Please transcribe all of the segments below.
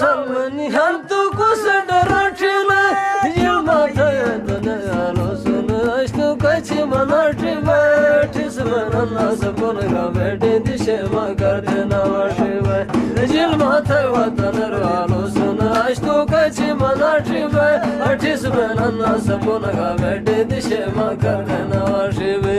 سلمني هانتو كوسد راتيما يوما تايدنا يالوسنا اشتو كاشي مناتيما تسمنا ناسبونغا بدي دشما كاتنا وشيما يوما تايدنا يالوسنا اشتو كاشي مناتيما تسمنا ناسبونغا بدي دشما كاتنا وشيما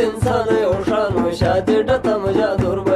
انسان وشان وشادي دتم جادور